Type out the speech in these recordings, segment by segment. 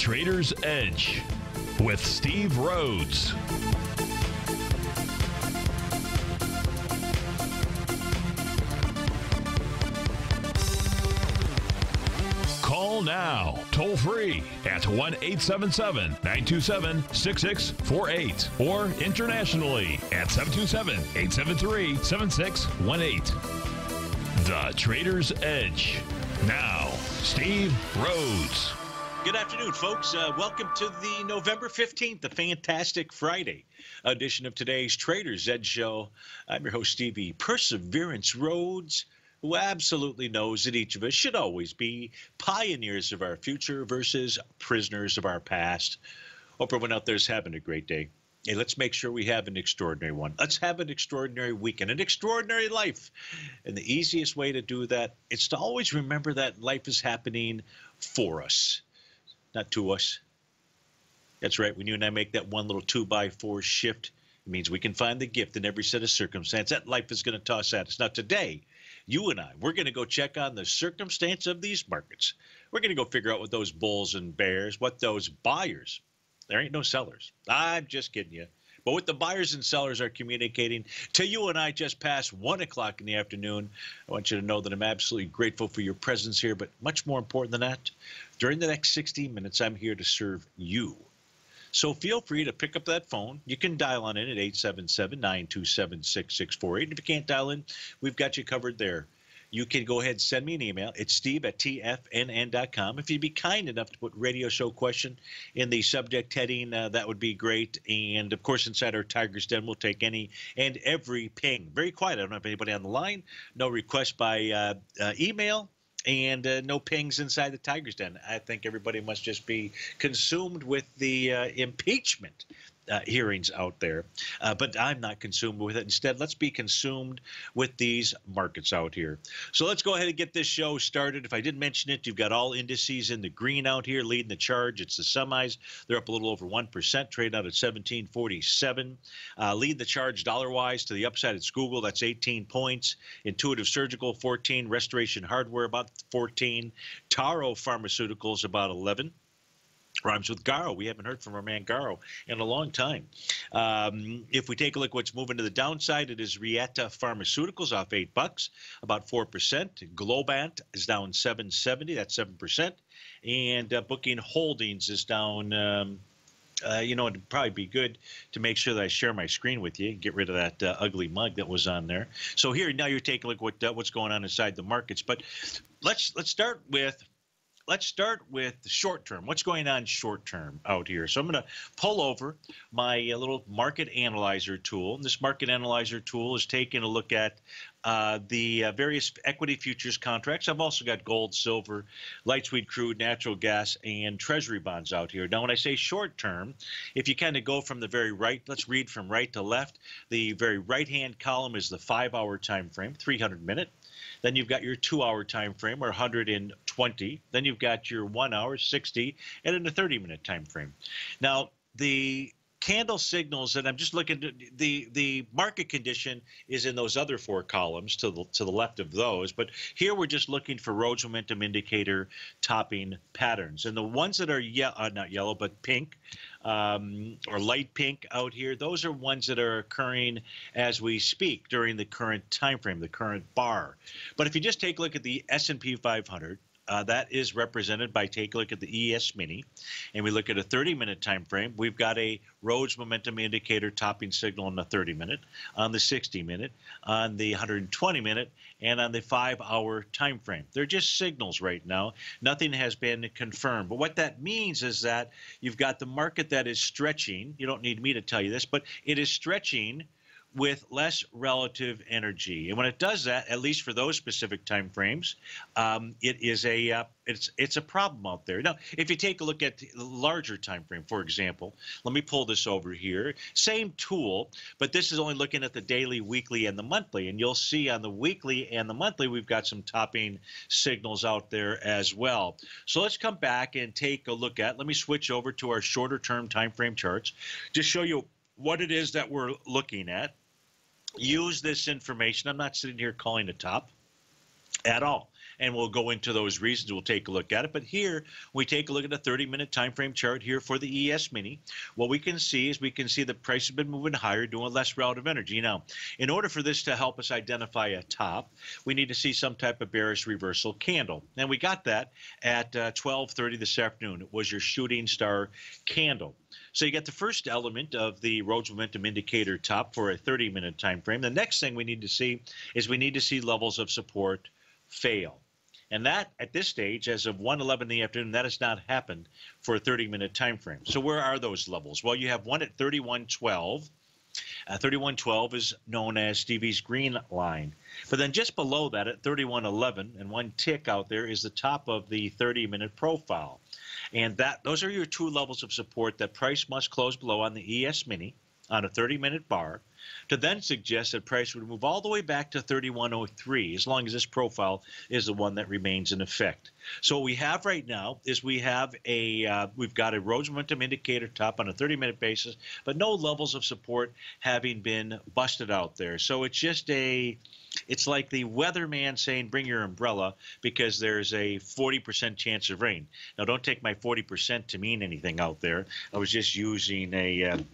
Trader's Edge with Steve Rhodes. Call now, toll free at 1-877-927-6648 or internationally at 727-873-7618. The Trader's Edge. Now, Steve Rhodes. Good afternoon, folks. Welcome to the November 15th, the Fantastic Friday edition of today's Trader's Edge show. I'm your host, Stevie Perseverance Rhodes, who absolutely knows that each of us should always be pioneers of our future versus prisoners of our past. Hope everyone out there is having a great day. Hey, let's make sure we have an extraordinary one. Let's have an extraordinary weekend, an extraordinary life. And the easiest way to do that is to always remember that life is happening for us, not to us. That's right. When you and I make that one little 2x4 shift, it means we can find the gift in every set of circumstance that life is going to toss at us. Now, today, you and I, we're going to go check on the circumstance of these markets. We're going to go figure out what those bulls and bears, what those buyers. There ain't no sellers. I'm just kidding you. But what the buyers and sellers are communicating to you and I just past 1 o'clock in the afternoon, I want you to know that I'm absolutely grateful for your presence here. But much more important than that, during the next 60 minutes, I'm here to serve you. So feel free to pick up that phone. You can dial on in at 877-927-6648. And if you can't dial in, we've got you covered there. You can go ahead and send me an email. It's steve@tfnn.com. If you'd be kind enough to put radio show question in the subject heading, that would be great. And, of course, inside our Tiger's Den, we'll take any and every ping. Very quiet. I don't have anybody on the line. No request by email and no pings inside the Tiger's Den. I think everybody must just be consumed with the impeachment hearings out there, but I'm not consumed with it. Instead, let's be consumed with these markets out here. So let's go ahead and get this show started. If I didn't mention it, you've got all indices in the green out here leading the charge. It's the semis. They're up a little over 1%, trading out at 1747. Lead the charge dollar-wise to the upside. It's Google. That's 18 points. Intuitive Surgical, 14. Restoration Hardware, about 14. Taro Pharmaceuticals, about 11. Rhymes with Garo. We haven't heard from our man Garo in a long time. If we take a look at what's moving to the downside, it is Riata Pharmaceuticals off $8, about 4%. Globant is down $7.70, that's 7%. And Booking Holdings is down, it'd probably be good to make sure that I share my screen with you and get rid of that ugly mug that was on there. So here, now you're taking a look at what's going on inside the markets. But let's start with short term. What's going on short term out here? So I'm going to pull over my little market analyzer tool. And this market analyzer tool is taking a look at the various equity futures contracts. I've also got gold, silver, light sweet crude, natural gas, and treasury bonds out here. Now, when I say short term, if you kind of go from the very right, let's read from right to left. The very right-hand column is the 5-hour time frame, 300-minute. Then you've got your 2-hour time frame, or 120. Then you've got your 1 hour, 60, and then a 30-minute time frame. Now, the candle signals that I'm just looking at, the market condition is in those other four columns to the left of those. But here we're just looking for Rhodes Momentum Indicator topping patterns. And the ones that are not yellow, but pink, or light pink out here, those are ones that are occurring as we speak during the current time frame, the current bar. But if you just take a look at the S&P 500, that is represented by take a look at the ES Mini, and we look at a 30-minute time frame. We've got a Rhodes Momentum Indicator topping signal on the 30-minute, on the 60-minute, on the 120-minute, and on the 5-hour time frame. They're just signals right now. Nothing has been confirmed. But what that means is that you've got the market that is stretching. You don't need me to tell you this, but it is stretching with less relative energy. And when it does that, at least for those specific time frames, it is a it's a problem out there. Now, if you take a look at the larger time frame, for example, let me pull this over here. Same tool, but this is only looking at the daily, weekly, and the monthly. And you'll see on the weekly and the monthly, we've got some topping signals out there as well. So let's come back and take a look at. Let me switch over to our shorter term time frame charts to show you what it is that we're looking at. Use this information. I'm not sitting here calling a top at all. and we'll go into those reasons. We'll take a look at it. But here we take a look at a 30-minute time frame chart here for the ES Mini. What we can see is we can see the price has been moving higher, doing less relative energy. Now, in order for this to help us identify a top, we need to see some type of bearish reversal candle. And we got that at 12:30 this afternoon. It was your shooting star candle. So you get the first element of the Rhodes Momentum Indicator top for a 30-minute time frame. The next thing we need to see is we need to see levels of support fail. And that, at this stage, as of 1:11 in the afternoon, that has not happened for a 30-minute time frame. So where are those levels? Well, you have one at 31.12. 31.12 is known as Stevie's Green Line. But then just below that at 31.11, and one tick out there, is the top of the 30-minute profile. And that those are your two levels of support that price must close below on the ES Mini on a 30-minute bar to then suggest that price would move all the way back to 31.03 as long as this profile is the one that remains in effect. So what we have right now is we have a we've got a Rhodes Momentum Indicator top on a 30-minute basis, but no levels of support having been busted out there. So it's just a it's like the weatherman saying, bring your umbrella because there's a 40% chance of rain. Now, don't take my 40% to mean anything out there. I was just using a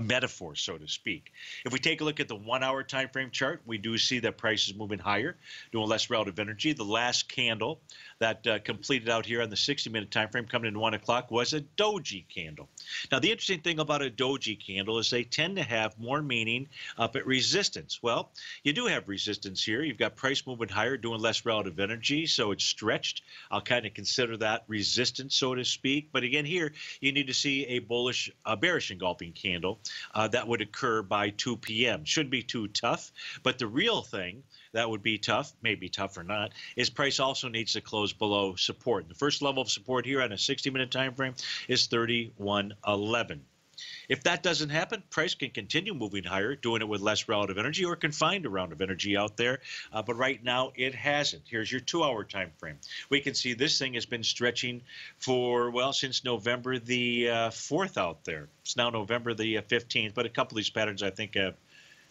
metaphor, so to speak. If we take a look at the one-hour time frame chart, we do see that price is moving higher, doing less relative energy. The last candle that completed out here on the 60-minute time frame coming in 1 o'clock was a doji candle. Now, the interesting thing about a doji candle is they tend to have more meaning up at resistance. Well, you do have resistance here. You've got price moving higher, doing less relative energy, so it's stretched. I'll kind of consider that resistance, so to speak. But again, here, you need to see a bullish, bearish engulfing candle. That would occur by 2 p.m. Should be too tough, but the real thing that would be tough, maybe tough or not, is price also needs to close below support. The first level of support here on a 60-minute time frame is 31.11. If that doesn't happen, price can continue moving higher, doing it with less relative energy or can find a round of energy out there. But right now, it hasn't. Here's your two-hour time frame. We can see this thing has been stretching for, well, since November the 4th out there. It's now November the 15th, but a couple of these patterns, I think, have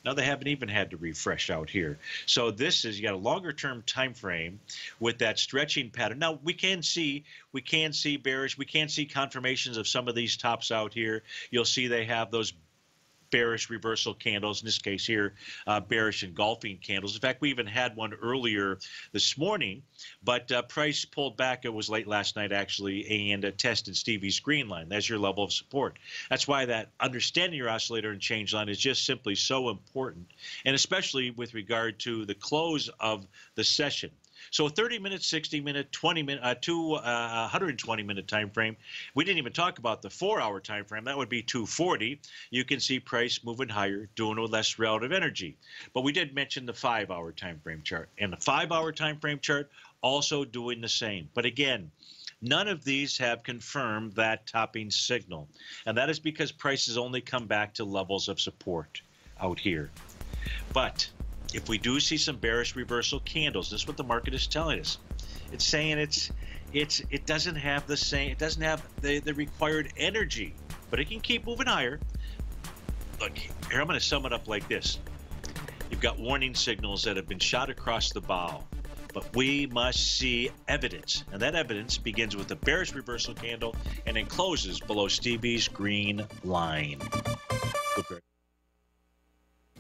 now they haven't even had to refresh out here. So this is, you got a longer term time frame with that stretching pattern. Now we can see bearish, we can see confirmations of some of these tops out here. You'll see they have those bearish reversal candles, in this case here, bearish engulfing candles. In fact, we even had one earlier this morning, but price pulled back. It was late last night, actually, and tested Stevie's Green Line. That's your level of support. That's why that understanding your oscillator and change line is just simply so important, and especially with regard to the close of the session. So 30-minute, 60-minute, 20-minute, 120-minute time frame. We didn't even talk about the 4-hour time frame. That would be 2:40. You can see price moving higher, doing with less relative energy. But we did mention the 5-hour time frame chart. And the 5-hour time frame chart also doing the same. But again, none of these have confirmed that topping signal. And that is because prices only come back to levels of support out here. But if we do see some bearish reversal candles, this is what the market is telling us. It's saying it doesn't have the same, it doesn't have the required energy, but it can keep moving higher. Look, here I'm going to sum it up like this. You've got warning signals that have been shot across the bow, but we must see evidence. And that evidence begins with a bearish reversal candle and then closes below Stevie's Green Line.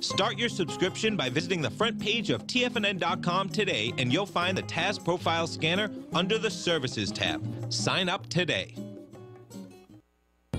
Start your subscription by visiting the front page of tfnn.com today, and you'll find the TAS Profile Scanner under the Services tab. Sign up today.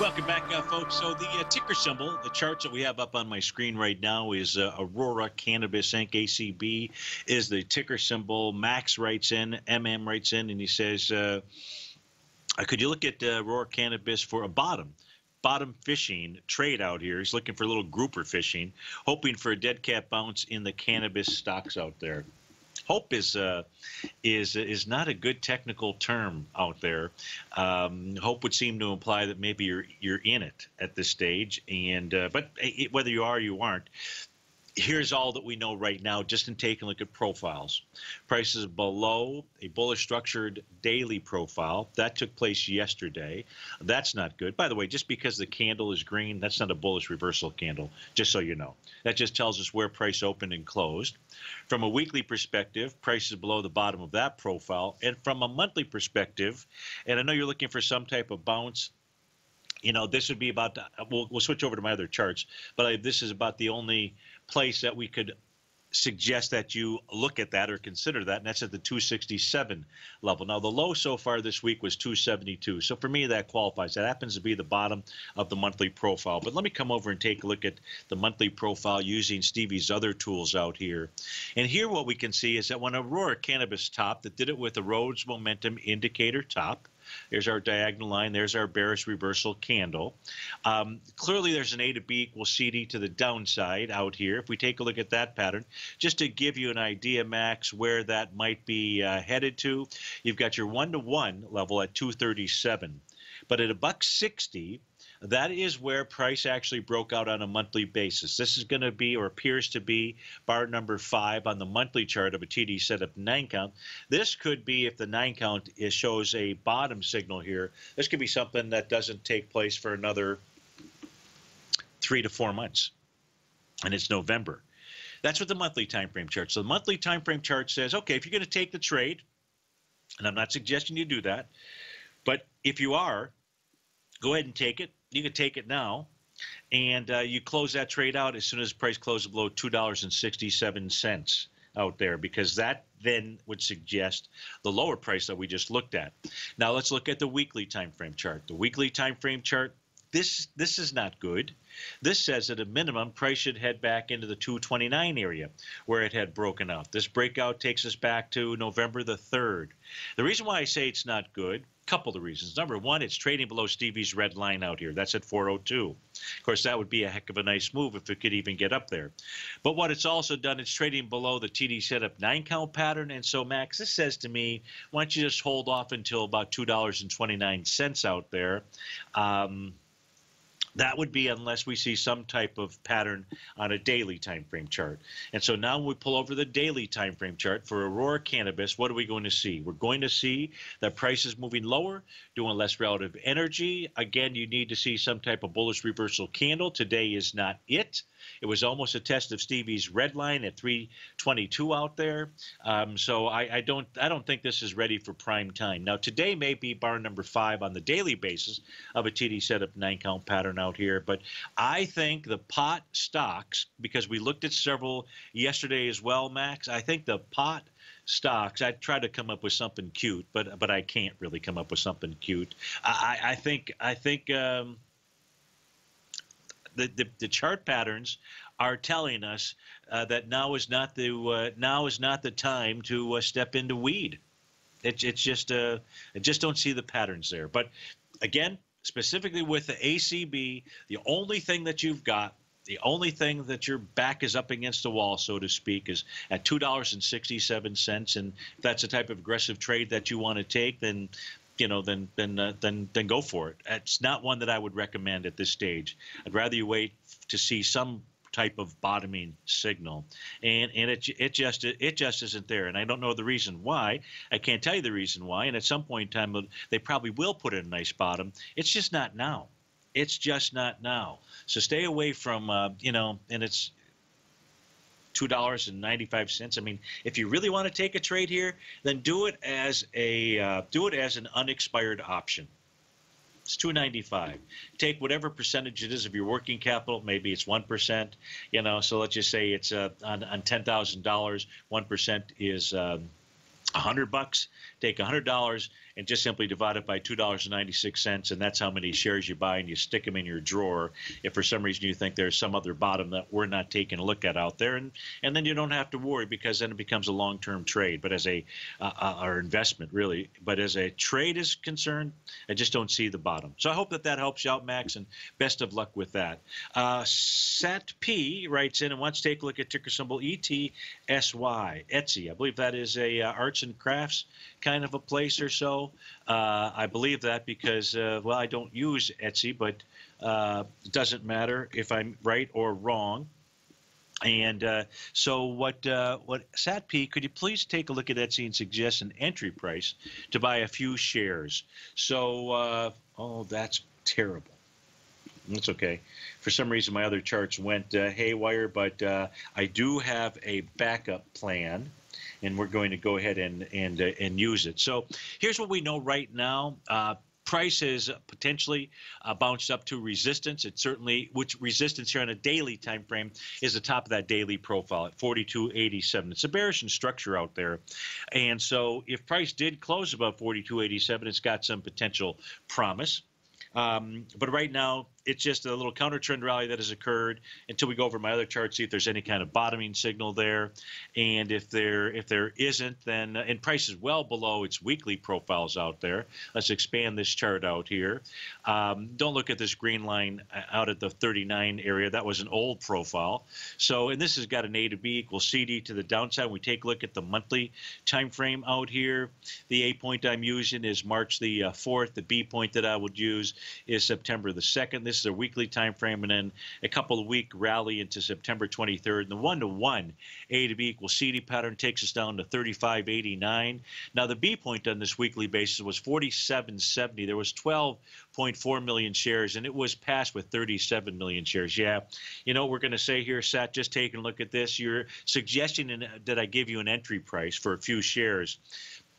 Welcome back, folks. So the ticker symbol, the charts that we have up on my screen right now is Aurora Cannabis Inc. ACB is the ticker symbol. Max writes in, MM writes in, and he says, could you look at Aurora Cannabis for a bottom fishing trade out here? He's looking for a little grouper fishing, hoping for a dead cat bounce in the cannabis stocks out there. Hope is not a good technical term out there. Hope would seem to imply that maybe you're in it at this stage, and but whether you are or you aren't, here's all that we know right now. Just in taking a look at profiles, prices below a bullish structured daily profile that took place yesterday. That's not good. By the way, just because the candle is green, that's not a bullish reversal candle, just so you know. That just tells us where price opened and closed. From a weekly perspective, prices below the bottom of that profile, and from a monthly perspective, and I know you're looking for some type of bounce. You know, this would be about – we'll switch over to my other charts, but this is about the only place that we could suggest that you look at that or consider that, and that's at the 267 level. Now, the low so far this week was 272, so for me that qualifies. That happens to be the bottom of the monthly profile. But let me come over and take a look at the monthly profile using Stevie's other tools out here. And here what we can see is that when Aurora Cannabis topped, that did it with a Rhodes Momentum Indicator top. There's our diagonal line. There's our bearish reversal candle. Clearly, there's an A to B equals CD to the downside out here. If we take a look at that pattern, just to give you an idea, Max, where that might be headed to, you've got your one-to-one level at 237. But at $1.60, that is where price actually broke out on a monthly basis. This is going to be, or appears to be, bar number 5 on the monthly chart of a TD setup 9 count. This could be, if the 9 count shows a bottom signal here, this could be something that doesn't take place for another 3 to 4 months, and it's November. That's what the monthly time frame chart. So the monthly time frame chart says, okay, if you're going to take the trade, and I'm not suggesting you do that, but if you are, go ahead and take it. You can take it now, and you close that trade out as soon as price closes below $2.67 out there, because that then would suggest the lower price that we just looked at. Now let's look at the weekly time frame chart. The weekly time frame chart This is not good. This says at a minimum, price should head back into the 229 area where it had broken out. This breakout takes us back to November the 3rd. The reason why I say it's not good, a couple of reasons. Number one, it's trading below Stevie's Red Line out here. That's at 402. Of course, that would be a heck of a nice move if it could even get up there. But what it's also done, it's trading below the TD setup 9-count pattern. And so, Max, this says to me, why don't you just hold off until about $2.29 out there? That would be unless we see some type of pattern on a daily time frame chart. And so now when we pull over the daily time frame chart for Aurora Cannabis, what are we going to see? We're going to see that price is moving lower, doing less relative energy. Again, you need to see some type of bullish reversal candle. Today is not it. It was almost a test of Stevie's Red Line at 322 out there. So I don't think this is ready for prime time. Now, today may be bar number 5 on the daily basis of a TD setup 9-count pattern out here. But I think the pot stocks, because we looked at several yesterday as well, Max, I think the pot stocks, I try to come up with something cute, but I can't really come up with something cute. I think The chart patterns are telling us that now is not the time to step into weed. It's just I just don't see the patterns there. But again, specifically with the ACB, the only thing that you've got, the only thing that your back is up against the wall, so to speak, is at $2.67. And if that's the type of aggressive trade that you want to take, then then go for it. It's not one that I would recommend at this stage. I'd rather you wait to see some type of bottoming signal, and it just isn't there. And I don't know the reason why. I can't tell you the reason why. And at some point in time, they probably will put in a nice bottom. It's just not now. It's just not now. So stay away from and it's $2.95. I mean, if you really want to take a trade here, then do it as an unexpired option. It's $2.95. Take whatever percentage it is of your working capital. Maybe it's 1%. So let's just say it's on $10,000. 1% is $100. Take $100 and just simply divide it by $2.96, and that's how many shares you buy, and you stick them in your drawer if for some reason you think there's some other bottom that we're not taking a look at out there. And then you don't have to worry, because then it becomes a long-term trade, but as our investment, really. But as a trade is concerned, I just don't see the bottom. So I hope that helps you out, Max, and best of luck with that. Sat P writes in and wants to take a look at ticker symbol ETSY, Etsy. I believe that is a arts and crafts kind of a place or so. I believe that because, I don't use Etsy, but it doesn't matter if I'm right or wrong. And so what Sat P, could you please take a look at Etsy and suggest an entry price to buy a few shares? So, that's terrible. That's okay. For some reason, my other charts went haywire, but I do have a backup plan. And we're going to go ahead and use it. So here's what we know right now. Price has potentially bounced up to resistance. It certainly, which resistance here on a daily time frame is the top of that daily profile at 42.87. It's a bearish in structure out there. And so if price did close above 42.87, it's got some potential promise. But right now, it's just a little counter trend rally that has occurred until we go over my other chart, see if there's any kind of bottoming signal there. And if there isn't, then and price is well below its weekly profiles out there. Let's expand this chart out here. Don't look at this green line out at the 39 area. That was an old profile. So, and this has got an A to B equals CD to the downside. We take a look at the monthly time frame out here. The A point I'm using is March the 4th. The B point that I would use is September the 2nd. This is a weekly time frame, and then a couple of week rally into September 23rd. And the one-to-one A to B equals CD pattern takes us down to 35.89. Now, the B point on this weekly basis was 47.70. There was 12.4 million shares, and it was passed with 37 million shares. Yeah, you know what we're going to say here, Sat, just taking a look at this. You're suggesting that I give you an entry price for a few shares.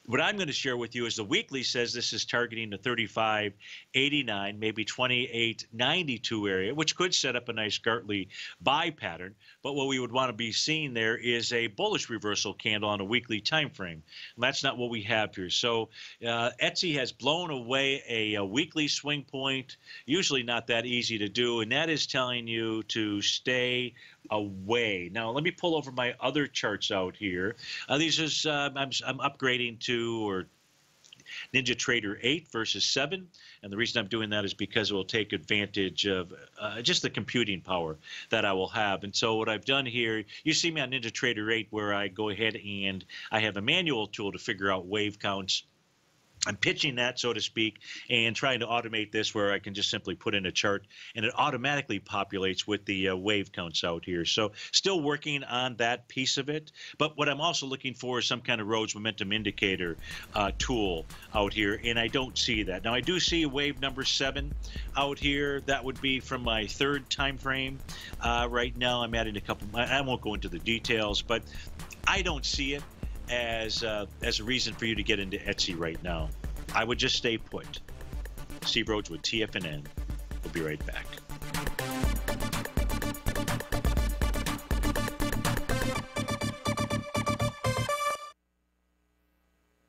What I'm going to share with you is the weekly says this is targeting the 35.89, maybe 28.92 area, which could set up a nice Gartley buy pattern. But what we would want to be seeing there is a bullish reversal candle on a weekly time frame. And that's not what we have here. So ETSY has blown away a weekly swing point, usually not that easy to do, and that is telling you to stay away. Now, let me pull over my other charts out here. These is I'm upgrading to or Ninja Trader 8 versus 7. And the reason I'm doing that is because it will take advantage of just the computing power that I will have. And so what I've done here, you see me on Ninja Trader 8 where I go ahead and I have a manual tool to figure out wave counts. I'm pitching that, so to speak, and trying to automate this where I can just simply put in a chart and it automatically populates with the wave counts out here. So still working on that piece of it. But what I'm also looking for is some kind of Rhodes Momentum Indicator tool out here, and I don't see that. Now, I do see wave number 7 out here. That would be from my third time frame. Right now, I'm adding a couple. I won't go into the details, but I don't see it as a reason for you to get into ETSY right now. I would just stay put. Steve Rhodes with TFNN. We'll be right back.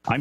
I'm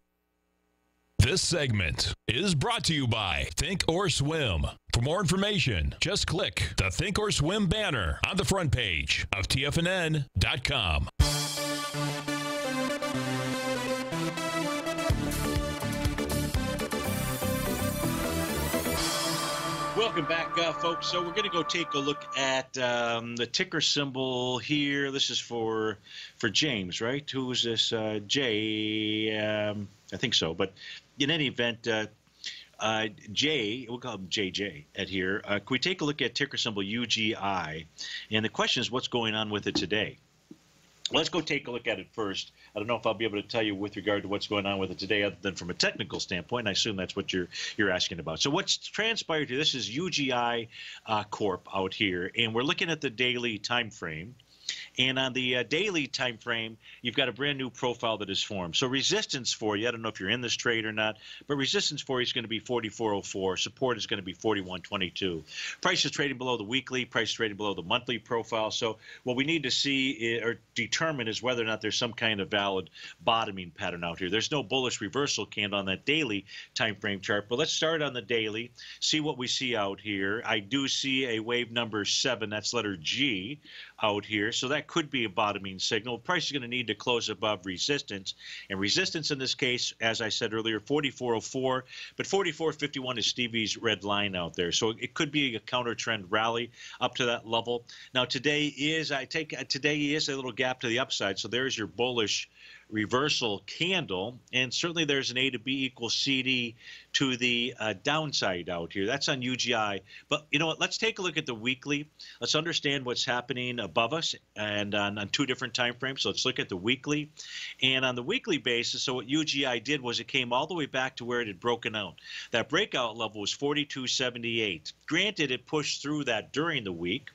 This segment is brought to you by Think or Swim. For more information, just click the Think or Swim banner on the front page of TFNN.com. Welcome back, folks. So we're going to go take a look at the ticker symbol here. This is for James, right? Who is this? Jay, I think so. But in any event, Jay, we'll call him JJ at here. Can we take a look at ticker symbol UGI? And the question is, what's going on with it today? Let's go take a look at it first. I don't know if I'll be able to tell you with regard to what's going on with it today other than from a technical standpoint. I assume that's what you're asking about. So what's transpired here, this is UGI Corp out here, and we're looking at the daily time frame. And on the daily time frame, you've got a brand new profile that is formed. So resistance for you, I don't know if you're in this trade or not, but resistance for you is going to be 44.04. Support is going to be 41.22. Price is trading below the weekly. Price is trading below the monthly profile. So what we need to see is, or determine is whether or not there's some kind of valid bottoming pattern out here. There's no bullish reversal candle on that daily time frame chart. But let's start on the daily, see what we see out here. I do see a wave number 7. That's letter G out here. So that could be a bottoming signal. Price is going to need to close above resistance. And resistance in this case, as I said earlier, 44.04. But 44.51 is Stevie's red line out there. So it could be a counter trend rally up to that level. Now today is, I take today is a little gap to the upside. So there's your bullish reversal candle, and certainly there's an A to B equals CD to the downside out here. That's on UGI. But you know what? Let's take a look at the weekly. Let's understand what's happening above us and on two different time frames. So let's look at the weekly. And on the weekly basis, so what UGI did was it came all the way back to where it had broken out. That breakout level was 42.78. Granted, it pushed through that during the week,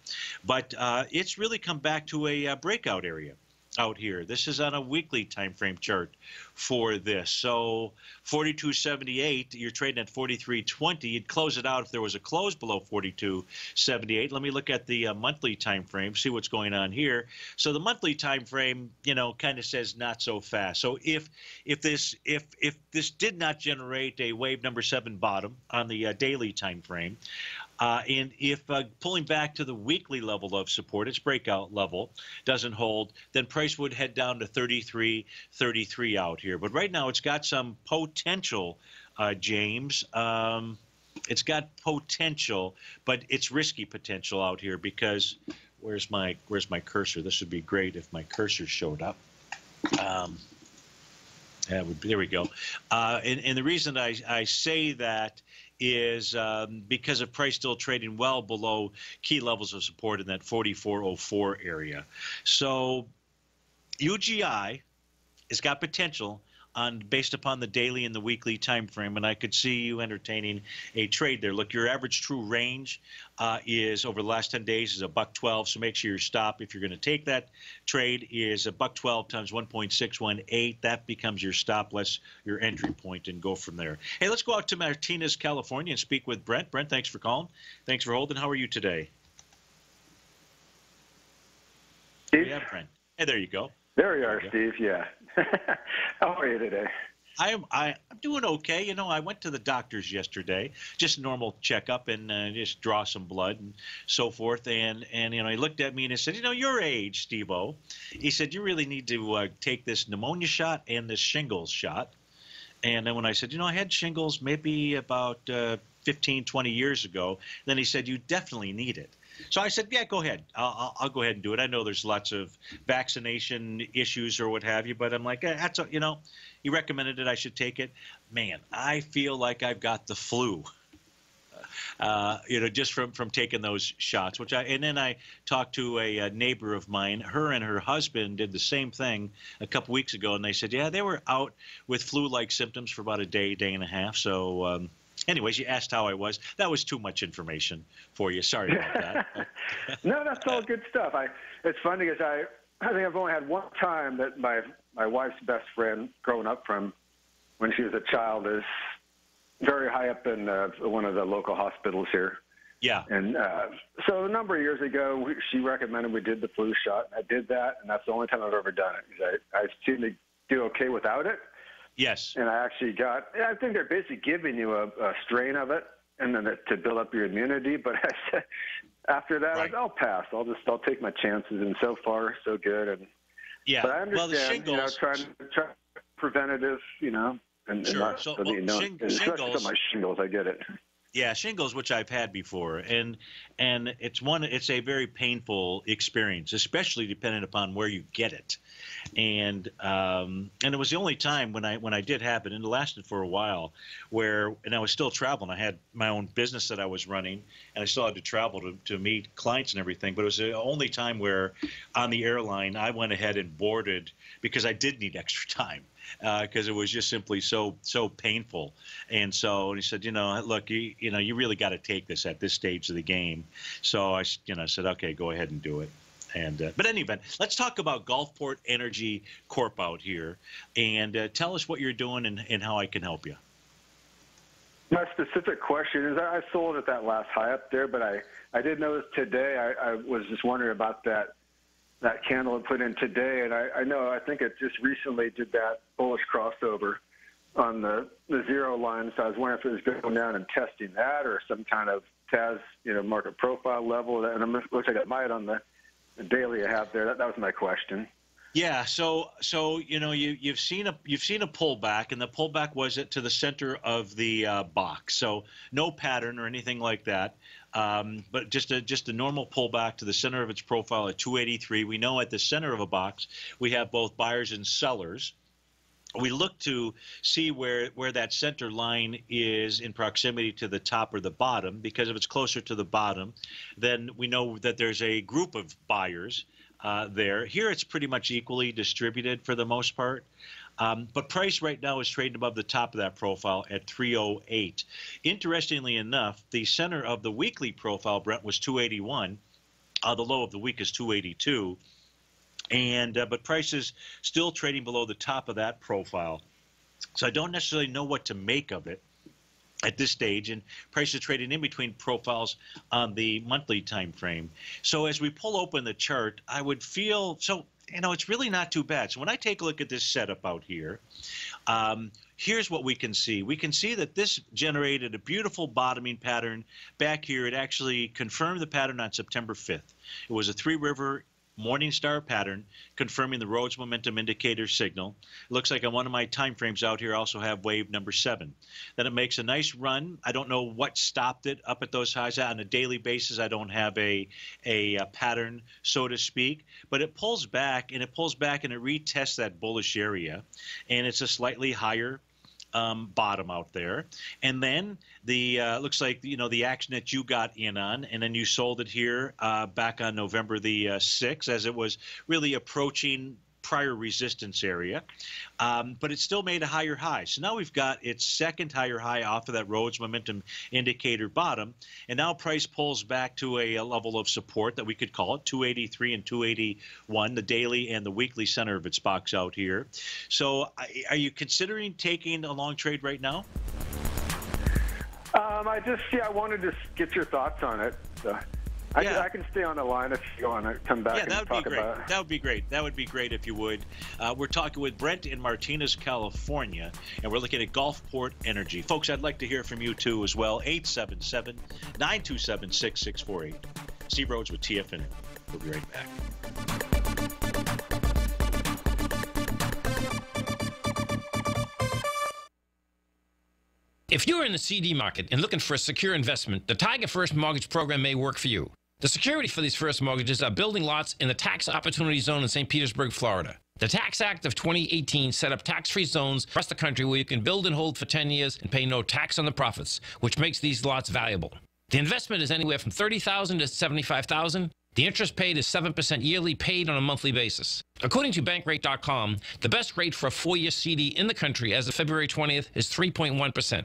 but it's really come back to a breakout area out here. This is on a weekly time frame chart for this. So 42.78, you're trading at 43.20. You'd close it out if there was a close below 42.78. Let me look at the monthly time frame, see what's going on here. So the monthly time frame, you know, kind of says not so fast. So if this did not generate a wave number 7 bottom on the daily time frame, and if pulling back to the weekly level of support, its breakout level doesn't hold, then price would head down to 33.33 out here. But right now, it's got some potential, James. It's got potential, but it's risky potential out here because where's my cursor? This would be great if my cursor showed up. There we go. And the reason I say that is because of price still trading well below key levels of support in that 44.04 area. So UGI has got potential on based upon the daily and the weekly time frame, and I could see you entertaining a trade there. Look, your average true range is over the last 10 days is $1.12, so make sure your stop if you're going to take that trade is $1.12 times 1.618. That becomes your stop less your entry point, and go from there. Hey, let's go out to Martinez, California, and speak with Brent. Brent, thanks for calling. Thanks for holding. How are you today? Yeah, Brent. Hey, there you go. There you are, Steve. Yeah. How are you today? I'm doing okay. You know, I went to the doctor's yesterday, just normal checkup and just draw some blood and so forth. And you know, he looked at me and he said, you know, your age, Steve-O. He said, you really need to take this pneumonia shot and this shingles shot. And then when I said, you know, I had shingles maybe about 15, 20 years ago, then he said, you definitely need it. So I said, yeah, go ahead. I'll go ahead and do it. I know there's lots of vaccination issues or what have you, but I'm like, that's a, you know, he recommended it. I should take it. Man, I feel like I've got the flu, you know, just from taking those shots. And then I talked to a neighbor of mine. Her and her husband did the same thing a couple weeks ago, and they said, yeah, they were out with flu-like symptoms for about a day, day and a half. So, anyways, you asked how I was. That was too much information for you. Sorry about that. No, that's all good stuff. It's funny because I think I've only had one time that my wife's best friend, growing up from when she was a child, is very high up in one of the local hospitals here. Yeah. And so a number of years ago, she recommended we did the flu shot, and I did that, and that's the only time I've ever done it. I seem to do okay without it. Yes. And I actually got, I think they're basically giving you a strain of it and then to build up your immunity. But I said, after that, right. I'll pass. I'll take my chances. And so far, so good. And yeah, but I understand, well, the shingles, you know, trying preventative, you know, and sure. Not, so, well, you know, shingles, I get it. Yeah, shingles, which I've had before, and it's a very painful experience, especially dependent upon where you get it, and it was the only time when I did have it, and it lasted for a while, and I was still traveling. I had my own business that I was running, and I still had to travel to meet clients and everything. But it was the only time where, on the airline, I went ahead and boarded because I did need extra time. Because it was just simply so painful, and he said, look, you really got to take this at this stage of the game. So I, said, okay, go ahead and do it. But anyway, let's talk about Gulfport Energy Corp out here, and tell us what you're doing and how I can help you. My specific question is, I sold at that last high up there, but I did notice today. I was just wondering about that candle and put in today, and I think it just recently did that bullish crossover on the zero line, so I was wondering if it was going down and testing that or some kind of TAS, market profile level, and it looks like it might on the daily I have there. That was my question. Yeah, so you've seen a pullback, and the pullback was to the center of the box, so no pattern or anything like that. But just a normal pullback to the center of its profile at 283. We know at the center of a box we have both buyers and sellers. We look to see where that center line is in proximity to the top or the bottom, because if it's closer to the bottom, then we know that there's a group of buyers there. Here it's pretty much equally distributed for the most part. But price right now is trading above the top of that profile at 308. Interestingly enough, the center of the weekly profile, Brent, was 281. The low of the week is 282. But price is still trading below the top of that profile. So I don't necessarily know what to make of it at this stage, and price is trading in between profiles on the monthly time frame. So as we pull open the chart, I would feel so. It's really not too bad. So when I take a look at this setup out here, here's what we can see. We can see that this generated a beautiful bottoming pattern back here. It actually confirmed the pattern on September 5th. It was a three-river Morningstar pattern confirming the Rhodes Momentum Indicator signal. It looks like on one of my time frames out here I also have wave number 7. Then it makes a nice run. I don't know what stopped it up at those highs. On a daily basis, I don't have a pattern, so to speak. But it pulls back, and it retests that bullish area. And it's a slightly higher bottom out there, and then the looks like the action that you got in on, and then you sold it here back on November the 6th, as it was really approaching prior resistance area, but it still made a higher high. So now we've got its second higher high off of that Rhodes Momentum Indicator bottom, and now price pulls back to a level of support that we could call it 283 and 281, the daily and the weekly center of its box out here. So are you considering taking a long trade right now? I wanted to get your thoughts on it. So. Yeah. I can stay on the line if you want to come back and talk about it. That would be great. That would be great if you would. We're talking with Brent in Martinez, California, and we're looking at Gulfport Energy. Folks, I'd like to hear from you, too, as well. 877-927-6648. Steve Rhodes with TFN. We'll be right back. If you're in the CD market and looking for a secure investment, the Tiger First Mortgage Program may work for you. The security for these first mortgages are building lots in the tax opportunity zone in St. Petersburg, Florida. The Tax Act of 2018 set up tax-free zones across the country where you can build and hold for 10 years and pay no tax on the profits, which makes these lots valuable. The investment is anywhere from $30,000 to $75,000. The interest paid is 7% yearly, paid on a monthly basis. According to Bankrate.com, the best rate for a 4-year CD in the country as of February 20th is 3.1%.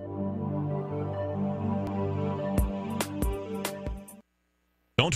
Don't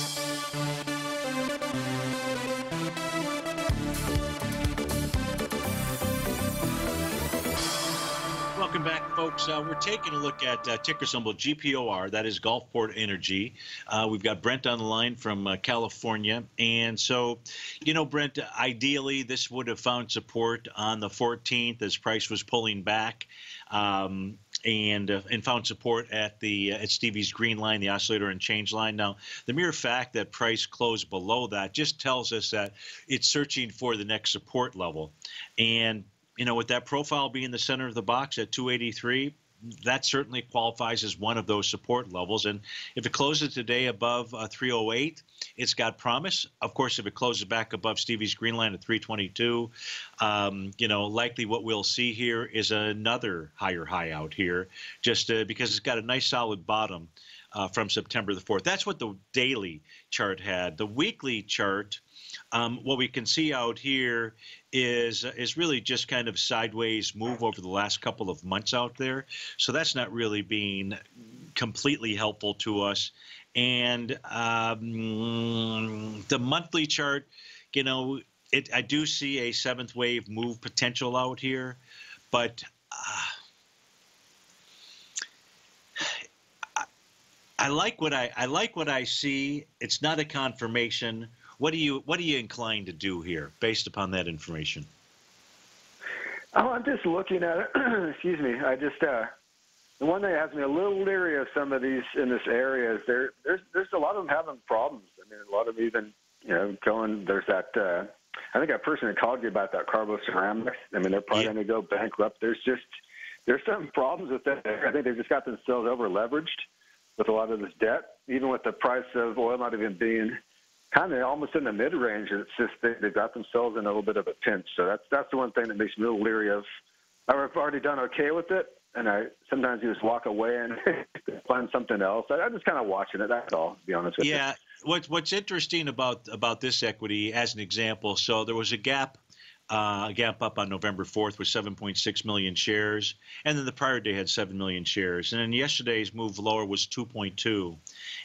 Welcome back, folks. We're taking a look at ticker symbol GPOR, that is Gulfport Energy. We've got Brent on the line from California. And so, you know, Brent, ideally this would have found support on the 14th as price was pulling back and found support at the at Stevie's Green Line, the oscillator and change line. Now, the mere fact that price closed below that just tells us that it's searching for the next support level. And you know, with that profile being the center of the box at 283, that certainly qualifies as one of those support levels. And if it closes today above 308, it's got promise. Of course, if it closes back above Stevie's Green Line at 322, you know, likely what we'll see here is another higher high out here, just because it's got a nice solid bottom from September the 4th. That's what the daily chart had. The weekly chart, what we can see out here is really just kind of sideways move over the last couple of months out there. So that's not really being completely helpful to us. And the monthly chart, you know, I do see a seventh wave move potential out here, but I like what I like what I see. It's not a confirmation. What are you inclined to do here based upon that information? Oh, I'm just looking at it. Excuse me. I just the one that has me a little leery of some of these in this area is there's a lot of them having problems. I mean, a lot of even, you know, going, there's that I think that person who called you about that Carbo Ceramics. I mean, they're probably going to go bankrupt. There's some problems with that. I think they've just got themselves over leveraged with a lot of this debt, even with the price of oil not even being kind of almost in the mid-range. It's just they've got themselves in a little bit of a pinch. So that's the one thing that makes me a little leery of. I've already done okay with it, and I sometimes you just walk away and find something else. I'm just kind of watching it. That's all, to be honest with you. Yeah. What's interesting about this equity, as an example, so there was a gap up on November 4th with 7.6 million shares. And then the prior day had 7 million shares. And then yesterday's move lower was 2.2.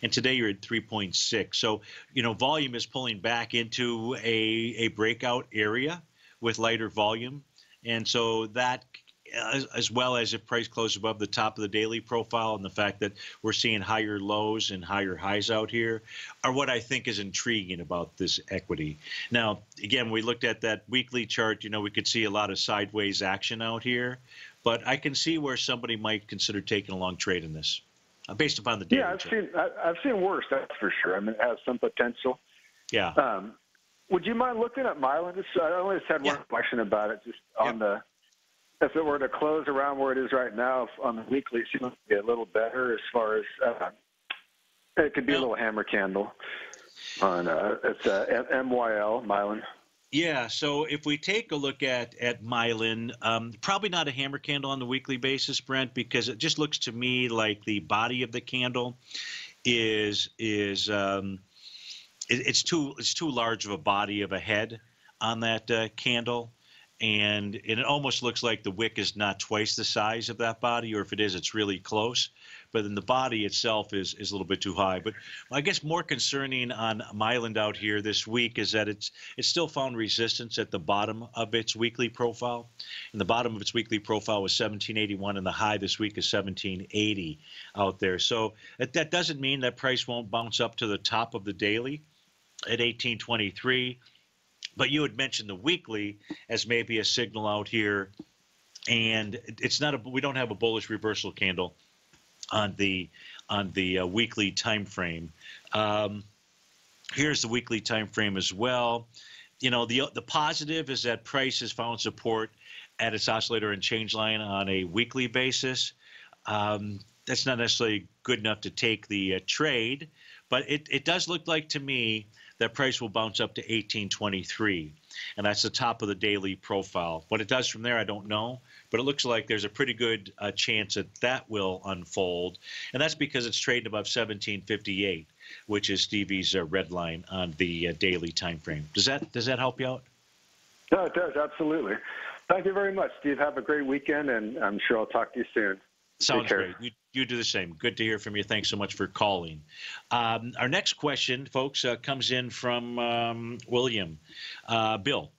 And today you're at 3.6. So, you know, volume is pulling back into a breakout area with lighter volume. And so that as well as if price closed above the top of the daily profile, and the fact that we're seeing higher lows and higher highs out here are what I think is intriguing about this equity. Now, again, we looked at that weekly chart. You know, we could see a lot of sideways action out here, but I can see where somebody might consider taking a long trade in this based upon the daily. Yeah, I've seen worse, that's for sure. I mean, it has some potential. Yeah. Would you mind looking at Mylan? I only just had one question about it, just on the. If it were to close around where it is right now on the weekly, it seems to be a little better as far as it could be a little hammer candle on it's MYL, Mylan. Yeah, so if we take a look at Mylan, probably not a hammer candle on the weekly basis, Brent, because it just looks to me like the body of the candle is it's too large of a body of a head on that candle. And it almost looks like the wick is not twice the size of that body, or if it is, it's really close. But then the body itself is a little bit too high. But I guess more concerning on Mylan out here this week is that it still found resistance at the bottom of its weekly profile. And the bottom of its weekly profile was 1781, and the high this week is 1780 out there. So that doesn't mean that price won't bounce up to the top of the daily at 1823. But you had mentioned the weekly as maybe a signal out here, and it's not we don't have a bullish reversal candle on the weekly time frame. Here's the weekly time frame as well. You know, the positive is that price has found support at its oscillator and change line on a weekly basis. That's not necessarily good enough to take the trade, but it does look like to me that price will bounce up to 1823, and that's the top of the daily profile. What it does from there, I don't know, but it looks like there's a pretty good chance that will unfold, and that's because it's trading above 1758, which is Stevie's red line on the daily time frame. Does that help you out? No, it does, absolutely. Thank you very much, Steve. Have a great weekend, and I'm sure I'll talk to you soon. Sounds great. You do the same. Good to hear from you. Thanks so much for calling. Our next question, folks, comes in from William. Bill.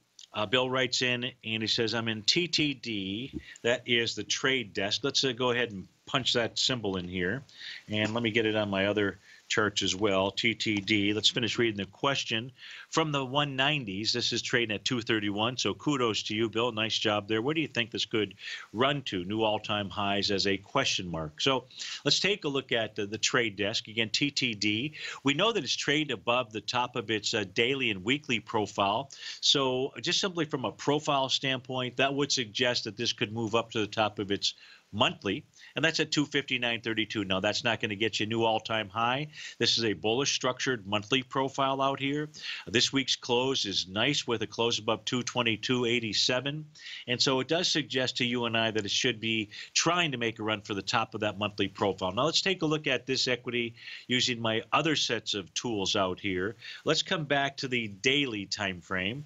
Bill writes in, and he says, I'm in TTD. That is the Trade Desk. Let's go ahead and punch that symbol in here. And let me get it on my other church as well, TTD. Let's finish reading the question. From the 190s, this is trading at 231, so kudos to you, Bill. Nice job there. Where do you think this could run to? New all-time highs as a question mark. So let's take a look at the Trade Desk. Again, TTD. We know that it's trading above the top of its daily and weekly profile. So just simply from a profile standpoint, that would suggest that this could move up to the top of its monthly, and that's at 259.32. Now, that's not going to get you a new all-time high. This is a bullish structured monthly profile out here. This week's close is nice with a close above 222.87, and so it does suggest to you and I that it should be trying to make a run for the top of that monthly profile. Now, let's take a look at this equity using my other sets of tools out here. Let's come back to the daily time frame,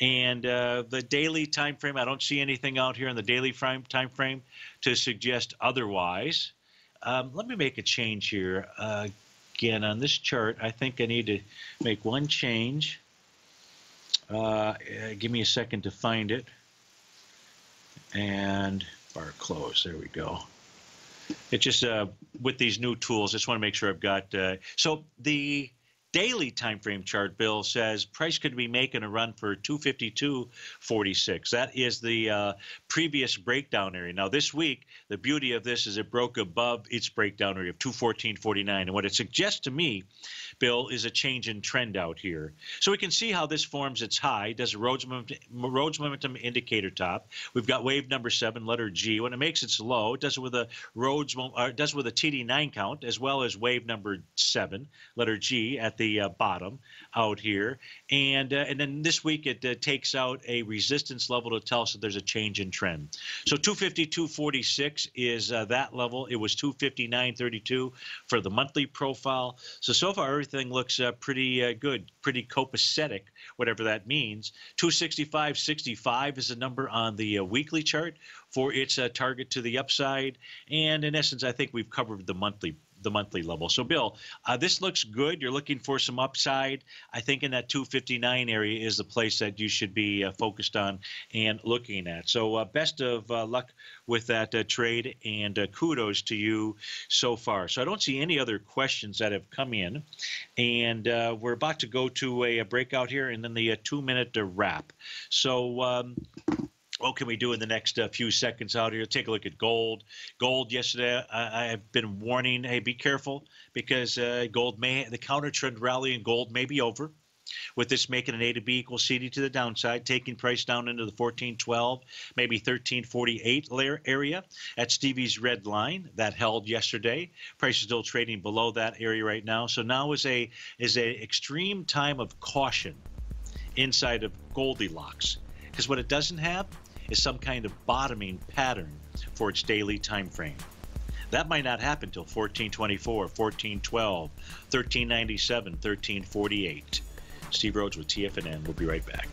and the daily time frame, I don't see anything out here in the daily time frame to suggest otherwise. Let me make a change here. Again, on this chart, I think I need to make one change. Give me a second to find it. And bar close, there we go. It just, with these new tools, I just want to make sure I've got, so the daily time frame chart, Bill, says price could be making a run for 252.46. That is the previous breakdown area. Now, this week, the beauty of this is it broke above its breakdown area of 214.49. And what it suggests to me, Bill, is a change in trend out here. So we can see how this forms its high. It does a Rhodes Momentum Indicator top. We've got wave number 7, letter G. When it makes its low, it does it with a TD9 count, as well as wave number 7, letter G, at the bottom out here, and then this week it takes out a resistance level to tell us that there's a change in trend. So 252.46 is that level. It was 259.32 for the monthly profile. So far everything looks pretty good, pretty copacetic, whatever that means. 265.65 is the number on the weekly chart for its target to the upside, and in essence I think we've covered the monthly the monthly level. So, Bill, this looks good. You're looking for some upside. I think in that 259 area is the place that you should be focused on and looking at. So best of luck with that trade, and kudos to you so far. So I don't see any other questions that have come in. And we're about to go to a breakout here and then the two-minute wrap. So what can we do in the next few seconds out here? Take a look at gold. Gold yesterday, I've been warning, hey, be careful, because gold may, the counter trend rally in gold may be over, with this making an A to B equal CD to the downside, taking price down into the 1412, maybe 1348 layer area at Stevie's Red Line that held yesterday. Price is still trading below that area right now. So now is a extreme time of caution inside of Goldilocks, because what it doesn't have is some kind of bottoming pattern for its daily time frame. That might not happen till 1424, 1412, 1397, 1348. Steve Rhodes with TFNN. We'll be right back.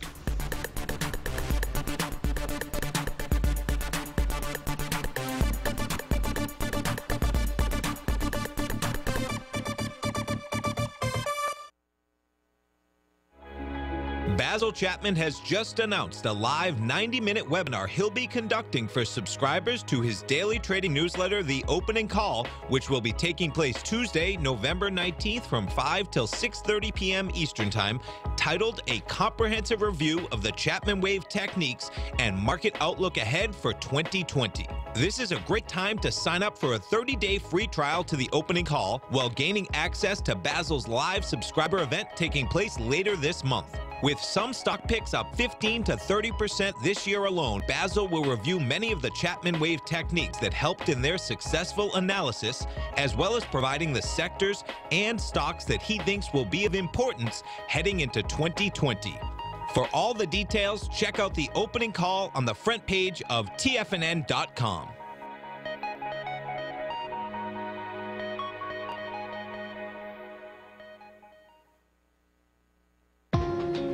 Basil Chapman has just announced a live 90-minute webinar he'll be conducting for subscribers to his daily trading newsletter, The Opening Call, which will be taking place Tuesday, November 19th from 5 till 6:30 p.m. Eastern Time, titled A Comprehensive Review of the Chapman Wave Techniques and Market Outlook Ahead for 2020. This is a great time to sign up for a 30-day free trial to The Opening Call while gaining access to Basil's live subscriber event taking place later this month. With some stock picks up 15 to 30% this year alone, Basil will review many of the Chapman Wave techniques that helped in their successful analysis, as well as providing the sectors and stocks that he thinks will be of importance heading into 2020. For all the details, check out The Opening Call on the front page of TFNN.com.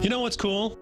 You know what's cool?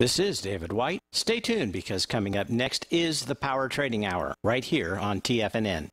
This is David White. Stay tuned, because coming up next is the Power Trading Hour, right here on TFNN.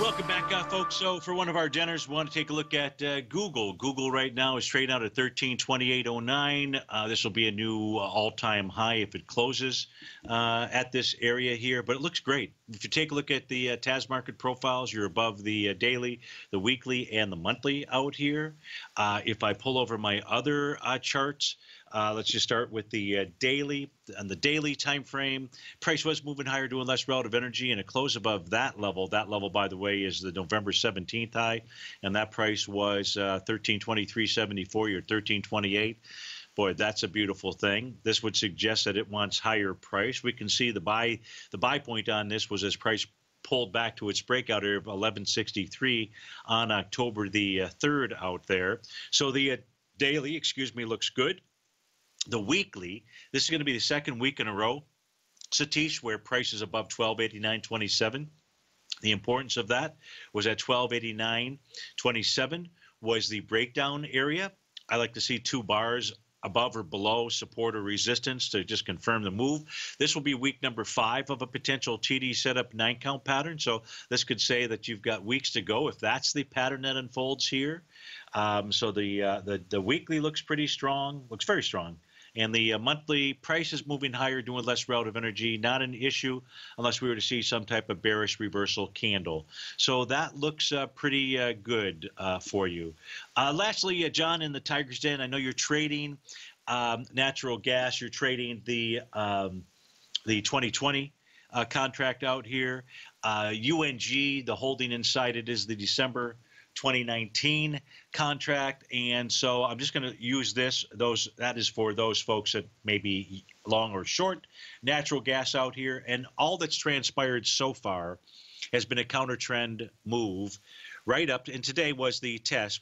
Welcome back, folks. So for one of our dinners, we want to take a look at Google. Google right now is trading out at 1328.09. This will be a new all-time high if it closes at this area here, but it looks great. If you take a look at the TAS market profiles, you're above the daily, the weekly, and the monthly out here. If I pull over my other charts, Let's just start with the daily. On the daily time frame, price was moving higher, doing less relative energy, and it closed above that level. That level, by the way, is the November 17th high, and that price was 1323.74 or 1328. Boy, that's a beautiful thing. This would suggest that it wants higher price. We can see the buy point on this was as price pulled back to its breakout area of 1163 on October the 3rd out there. So the daily, excuse me, looks good. The weekly, this is going to be the second week in a row, Satish, where price is above 1289.27. The importance of that was at 1289.27 was the breakdown area. I like to see two bars above or below support or resistance to just confirm the move. This will be week number 5 of a potential TD setup 9-count pattern. So this could say that you've got weeks to go if that's the pattern that unfolds here. So the weekly looks pretty strong, looks very strong. And the monthly price is moving higher, doing less relative energy. Not an issue unless we were to see some type of bearish reversal candle. So that looks pretty good for you. Lastly, John, in the Tiger's Den, I know you're trading natural gas. You're trading the 2020 contract out here. UNG, the holding inside it is the December 2019 contract, and so I'm just going to use this. That is for those folks that may be long or short natural gas out here, and all that's transpired so far has been a counter trend move right up. And today was the test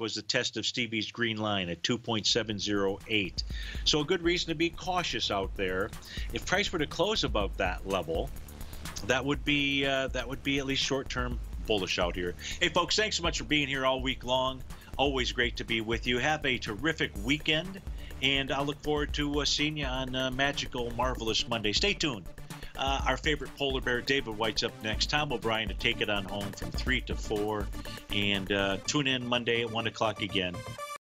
of Stevie's Green Line at 2.708. So a good reason to be cautious out there. If price were to close above that level, that would be at least short term bullish out here. Hey folks, thanks so much for being here all week long. Always great to be with you. Have a terrific weekend, and I'll look forward to seeing you on Magical Marvelous Monday. Stay tuned. Our favorite polar bear, David White's up next. Tom O'Brien to take it on home from 3 to 4. And tune in Monday at 1 o'clock again.